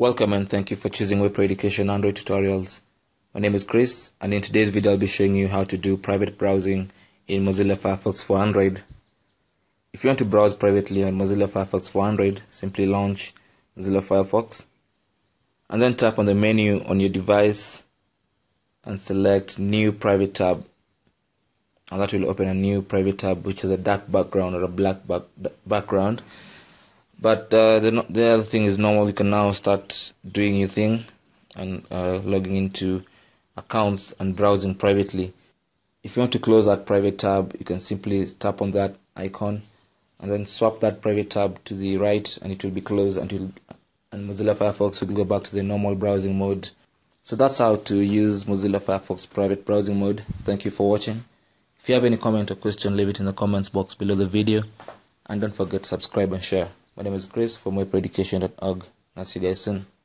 Welcome and thank you for choosing Web Pro Education Android Tutorials. My name is Chris, and in today's video I'll be showing you how to do private browsing in Mozilla Firefox for Android. If you want to browse privately on Mozilla Firefox for Android, simply launch Mozilla Firefox and then tap on the menu on your device and select New Private tab, and that will open a new private tab which has a dark background or a black background. But the other thing is normal. You can now start doing your thing and logging into accounts and browsing privately. If you want to close that private tab, you can simply tap on that icon and then swap that private tab to the right, and it will be closed and Mozilla Firefox will go back to the normal browsing mode. So that's how to use Mozilla Firefox private browsing mode. Thank you for watching. If you have any comment or question, leave it in the comments box below the video, and don't forget to subscribe and share. My name is Chris from webproeducation.org. I'll see you guys soon.